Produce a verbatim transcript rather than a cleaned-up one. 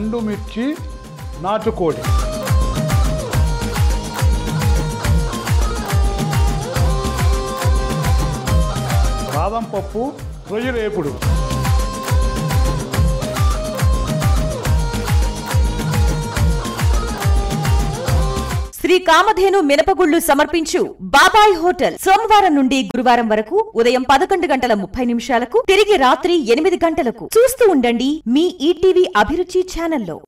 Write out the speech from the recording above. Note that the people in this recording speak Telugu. ఎండు మిర్చి నాటుకోడి. బాదం పప్పు రొయ్యలేపుడు. శ్రీ కామధేను మినపగుళ్ళు సమర్పించు బాబాయ్ హోటల్ సోమవారం నుండి గురువారం వరకు ఉదయం పదకొండు గంటల ముప్పై నిమిషాలకు తిరిగి రాత్రి ఎనిమిది గంటలకు చూస్తూ ఉండండి మీ ఈటీవీ అభిరుచి ఛానల్లో.